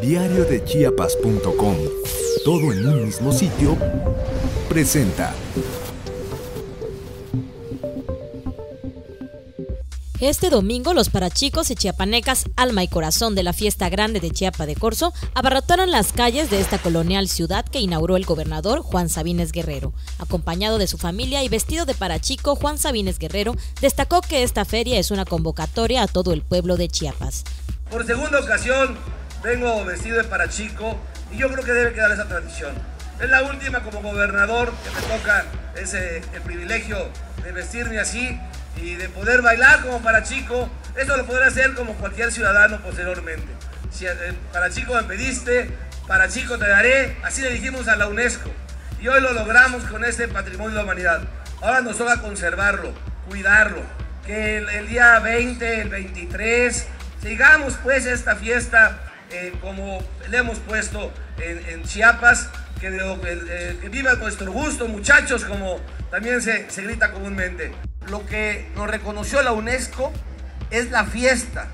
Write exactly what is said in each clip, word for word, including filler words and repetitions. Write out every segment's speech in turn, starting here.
diario de chiapas punto com, todo en un mismo sitio, presenta. Este domingo los parachicos y chiapanecas, alma y corazón de la fiesta grande de Chiapa de Corzo, abarrotaron las calles de esta colonial ciudad que inauguró el gobernador Juan Sabines Guerrero. Acompañado de su familia y vestido de parachico, Juan Sabines Guerrero destacó que esta feria es una convocatoria a todo el pueblo de Chiapas. Por segunda ocasión vengo vestido de parachico y yo creo que debe quedar esa tradición. Es la última como gobernador que me toca ese, el privilegio de vestirme así y de poder bailar como parachico. Eso lo podré hacer como cualquier ciudadano posteriormente. Si parachico me pediste, parachico te daré, así le dijimos a la UNESCO. Y hoy lo logramos con este patrimonio de la humanidad. Ahora nos toca conservarlo, cuidarlo. Que el, el día veinte, el veintitrés, sigamos pues esta fiesta eh, como le hemos puesto en, en Chiapas. Que, eh, que viva nuestro gusto, muchachos, como también se, se grita comúnmente. Lo que nos reconoció la UNESCO es la fiesta,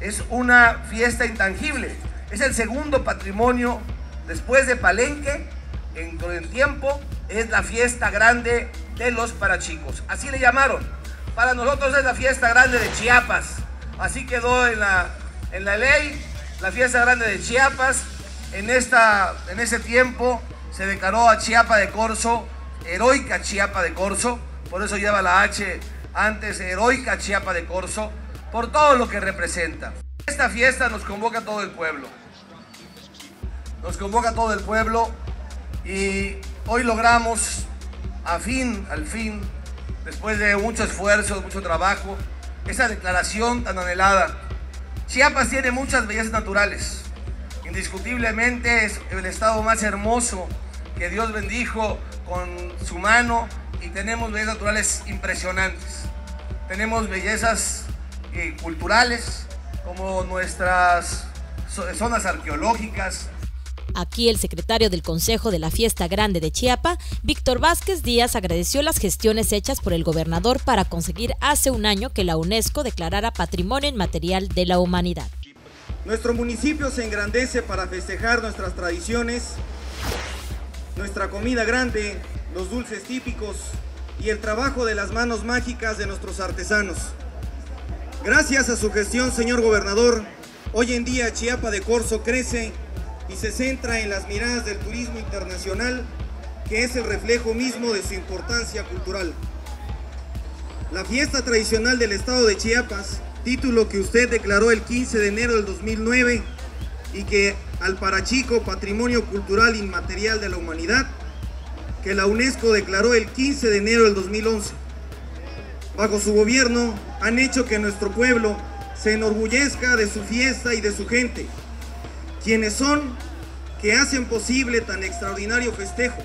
es una fiesta intangible, es el segundo patrimonio después de Palenque, en todo el tiempo, es la fiesta grande de los parachicos, así le llamaron. Para nosotros es la fiesta grande de Chiapas, así quedó en la, en la ley, la fiesta grande de Chiapas. En, esta, en ese tiempo se declaró a Chiapa de Corzo, heroica Chiapa de Corzo, por eso lleva la H antes, heroica Chiapa de Corzo, por todo lo que representa. Esta fiesta nos convoca a todo el pueblo, nos convoca a todo el pueblo y hoy logramos, a fin, al fin, después de mucho esfuerzo, mucho trabajo, esa declaración tan anhelada. Chiapas tiene muchas bellezas naturales, indiscutiblemente es el estado más hermoso que Dios bendijo con su mano. Y tenemos bellezas naturales impresionantes, tenemos bellezas eh, culturales como nuestras zonas arqueológicas. Aquí el secretario del Consejo de la Fiesta Grande de Chiapa, Víctor Vázquez Díaz, agradeció las gestiones hechas por el gobernador para conseguir hace un año que la UNESCO declarara Patrimonio Inmaterial de la Humanidad. Nuestro municipio se engrandece para festejar nuestras tradiciones, nuestra comida grande, los dulces típicos y el trabajo de las manos mágicas de nuestros artesanos. Gracias a su gestión, señor gobernador, hoy en día Chiapa de Corzo crece y se centra en las miradas del turismo internacional, que es el reflejo mismo de su importancia cultural. La fiesta tradicional del estado de Chiapas, título que usted declaró el quince de enero del dos mil nueve y que al parachico Patrimonio Cultural Inmaterial de la Humanidad, que la UNESCO declaró el quince de enero del dos mil once. Bajo su gobierno han hecho que nuestro pueblo se enorgullezca de su fiesta y de su gente, quienes son que hacen posible tan extraordinario festejo.